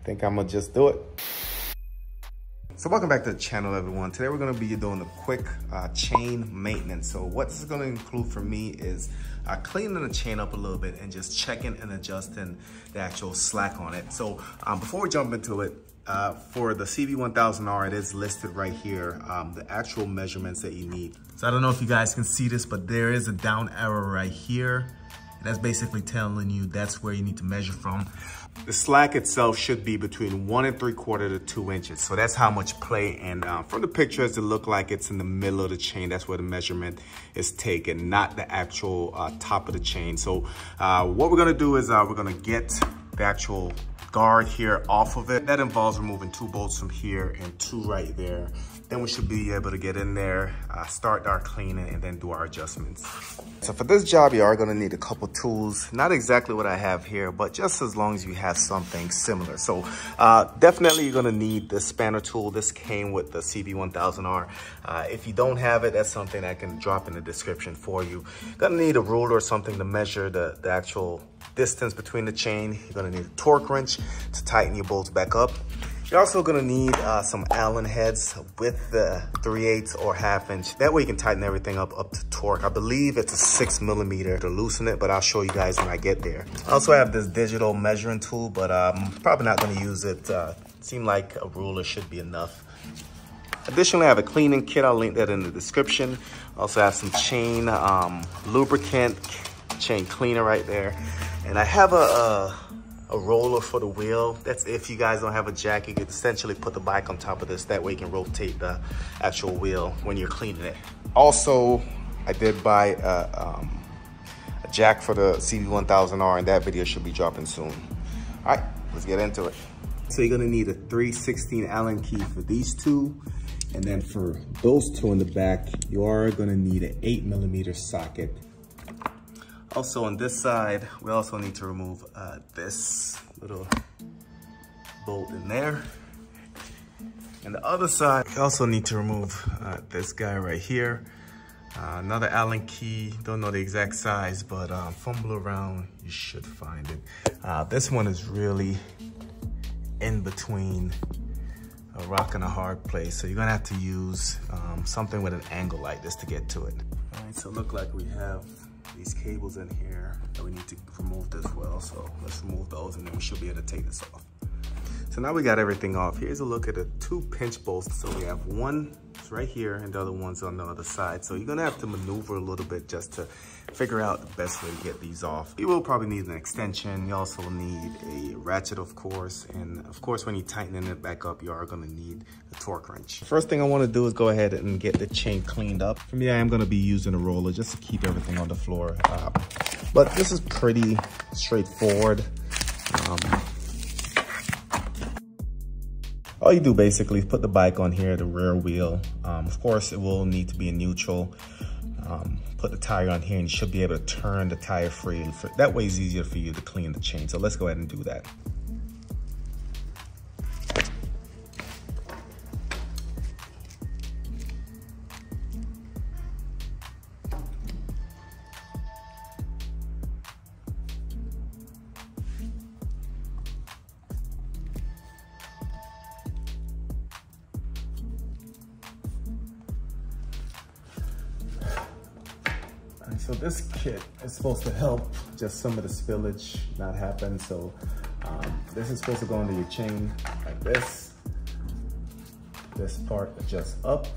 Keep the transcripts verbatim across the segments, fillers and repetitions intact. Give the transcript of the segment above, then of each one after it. I think I'm gonna just do it. So welcome back to the channel, everyone. Today we're gonna be doing a quick uh, chain maintenance. So what this is gonna include for me is uh, cleaning the chain up a little bit and just checking and adjusting the actual slack on it. So um, before we jump into it, uh, for the C B one thousand R, it is listed right here, um, the actual measurements that you need. So I don't know if you guys can see this, but there is a down arrow right here. And that's basically telling you that's where you need to measure from. The slack itself should be between one and three quarter to two inches. So that's how much play. And um, from the pictures, it looks like it's in the middle of the chain. That's where the measurement is taken, not the actual uh, top of the chain. So uh, what we're gonna do is uh, we're gonna get the actual guard here off of it. That involves removing two bolts from here and two right there. Then we should be able to get in there, uh, start our cleaning, and then do our adjustments. So for this job, you are gonna need a couple tools. Not exactly what I have here, but just as long as you have something similar. So uh, definitely you're gonna need the spanner tool. This came with the C B one thousand R. Uh, if you don't have it, that's something I can drop in the description for you. You're gonna need a ruler or something to measure the, the actual distance between the chain. You're gonna need a torque wrench to tighten your bolts back up. You're also gonna need uh, some Allen heads with the three eighths or half inch. That way you can tighten everything up up to torque. I believe it's a six millimeter to loosen it, but I'll show you guys when I get there. I also have this digital measuring tool, but I'm probably not gonna use it. Uh, seemed like a ruler should be enough. Additionally, I have a cleaning kit. I'll link that in the description. I also have some chain um, lubricant, chain cleaner right there. And I have a, a a roller for the wheel. That's if you guys don't have a jack, you could essentially put the bike on top of this. That way you can rotate the actual wheel when you're cleaning it. Also, I did buy a, um, a jack for the C B one thousand R, and that video should be dropping soon. All right, let's get into it. So you're gonna need a three sixteenths Allen key for these two. And then for those two in the back, you are gonna need an eight millimeter socket. Also on this side, we also need to remove uh, this little bolt in there. And the other side, we also need to remove uh, this guy right here. Uh, another Allen key, don't know the exact size, but uh, fumble around, you should find it. Uh, this one is really in between a rock and a hard place. So you're gonna have to use um, something with an angle like this to get to it. All right, so look like we have these cables in here that we need to remove as well. So let's remove those and then we should be able to take this off. So now we got everything off. Here's a look at the two pinch bolts. So we have one right here and the other one's on the other side. So you're gonna have to maneuver a little bit just to figure out the best way to get these off. You will probably need an extension. You also need a ratchet, of course. And of course, when you're tightening it back up, you are gonna need a torque wrench. First thing I wanna do is go ahead and get the chain cleaned up. For me, I am gonna be using a roller just to keep everything on the floor. Uh, but this is pretty straightforward. Um, All you do basically is put the bike on here, the rear wheel. Um, of course, it will need to be in neutral. Um, put the tire on here and you should be able to turn the tire free. And for, that way it's easier for you to clean the chain. So let's go ahead and do that. So this kit is supposed to help just some of the spillage not happen. So um, this is supposed to go under your chain like this. This part adjusts up.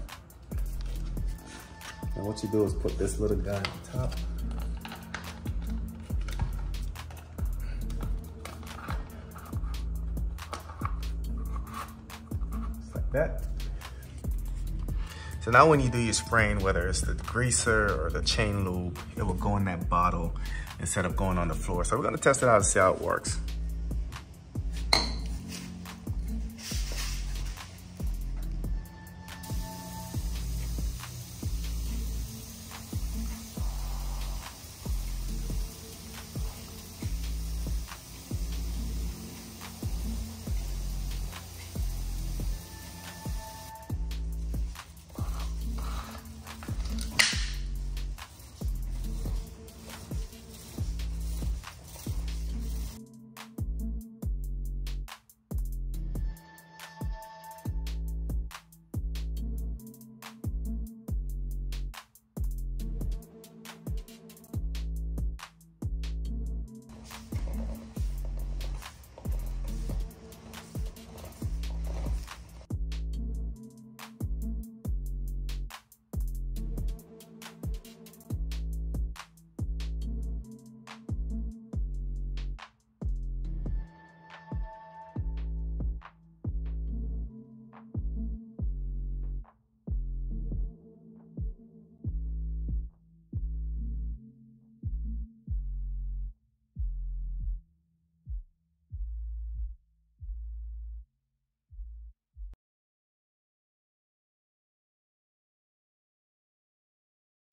And what you do is put this little guy on top. Just like that. So now when you do your spraying, whether it's the greaser or the chain lube, it will go in that bottle instead of going on the floor. So we're gonna test it out and see how it works.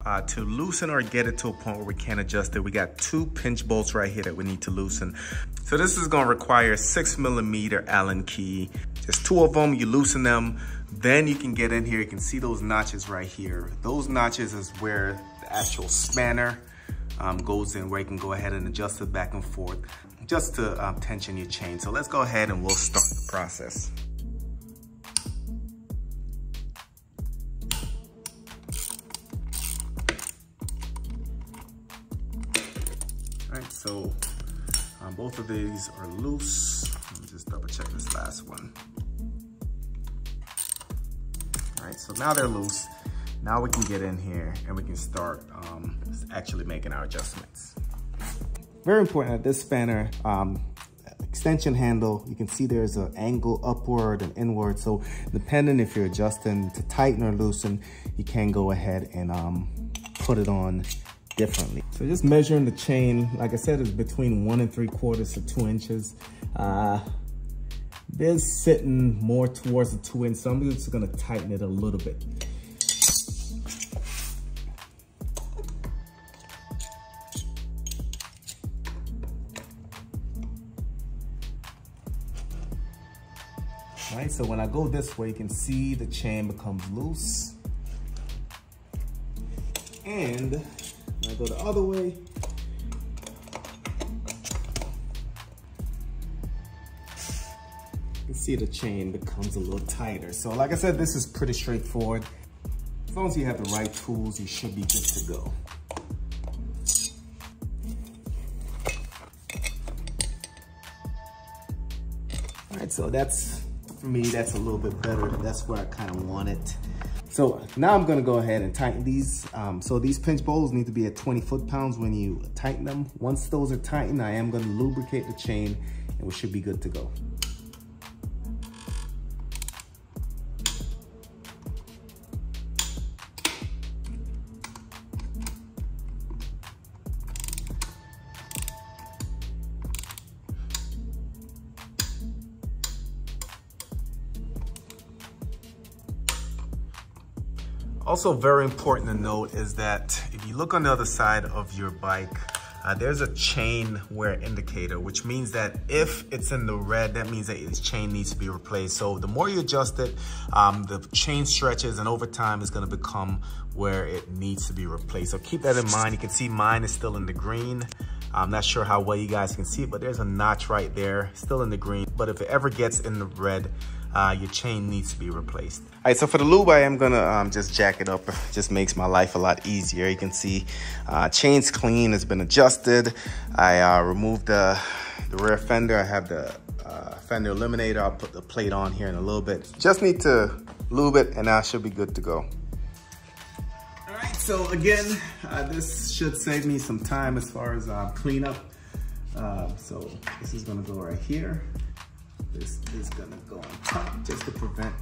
Uh, to loosen or get it to a point where we can't adjust it, we got two pinch bolts right here that we need to loosen. So this is gonna require six millimeter Allen key. Just two of them, you loosen them, then you can get in here, you can see those notches right here. Those notches is where the actual spanner um, goes in, where you can go ahead and adjust it back and forth just to um, tension your chain. So let's go ahead and we'll start the process. Alright, so um, both of these are loose. Let me just double check this last one. Alright, so now they're loose. Now we can get in here and we can start um, actually making our adjustments. Very important that this spanner um, extension handle, you can see there's an angle upward and inward. So depending if you're adjusting to tighten or loosen, you can go ahead and um, put it on differently. So just measuring the chain, like I said, is between one and three quarters to two inches. Uh, this is sitting more towards the two inch, so I'm just gonna tighten it a little bit. All right, so when I go this way, you can see the chain becomes loose. And I go the other way. You can see the chain becomes a little tighter. So like I said, this is pretty straightforward. As long as you have the right tools, you should be good to go. All right, so that's, for me, that's a little bit better. That's where I kind of want it. So now I'm gonna go ahead and tighten these. Um, so these pinch bolts need to be at twenty foot-pounds when you tighten them. Once those are tightened, I am gonna lubricate the chain and we should be good to go. Also very important to note is that if you look on the other side of your bike, uh, there's a chain wear indicator, which means that if it's in the red, that means that its chain needs to be replaced. So the more you adjust it, um, the chain stretches and over time it's gonna become where it needs to be replaced. So keep that in mind. You can see mine is still in the green. I'm not sure how well you guys can see it, but there's a notch right there, still in the green. But if it ever gets in the red, Uh, your chain needs to be replaced. All right, so for the lube, I am gonna um, just jack it up. It just makes my life a lot easier. You can see uh, chain's clean, it's been adjusted. I uh, removed the, the rear fender. I have the uh, fender eliminator. I'll put the plate on here in a little bit. Just need to lube it and I should be good to go. All right, so again, uh, this should save me some time as far as uh, cleanup. Uh, so this is gonna go right here. This is gonna go on top just to prevent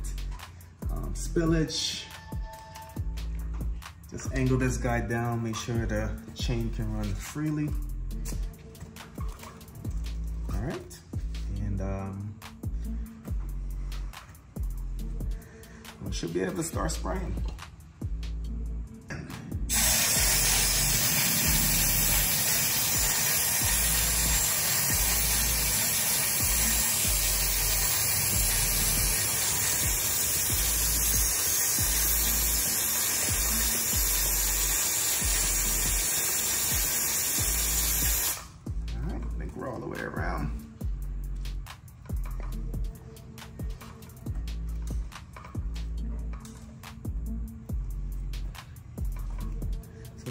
um, spillage. Just angle this guy down, make sure the chain can run freely. All right, and um, we should be able to start spraying.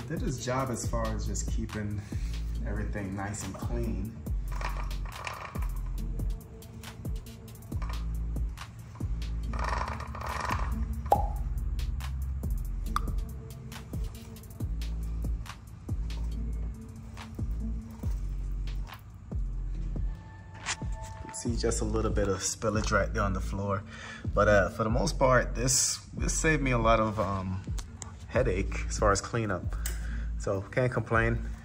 Did his job as far as just keeping everything nice and clean. See just a little bit of spillage right there on the floor, but uh, for the most part, this this saved me a lot of um, headache as far as cleanup. So can't complain.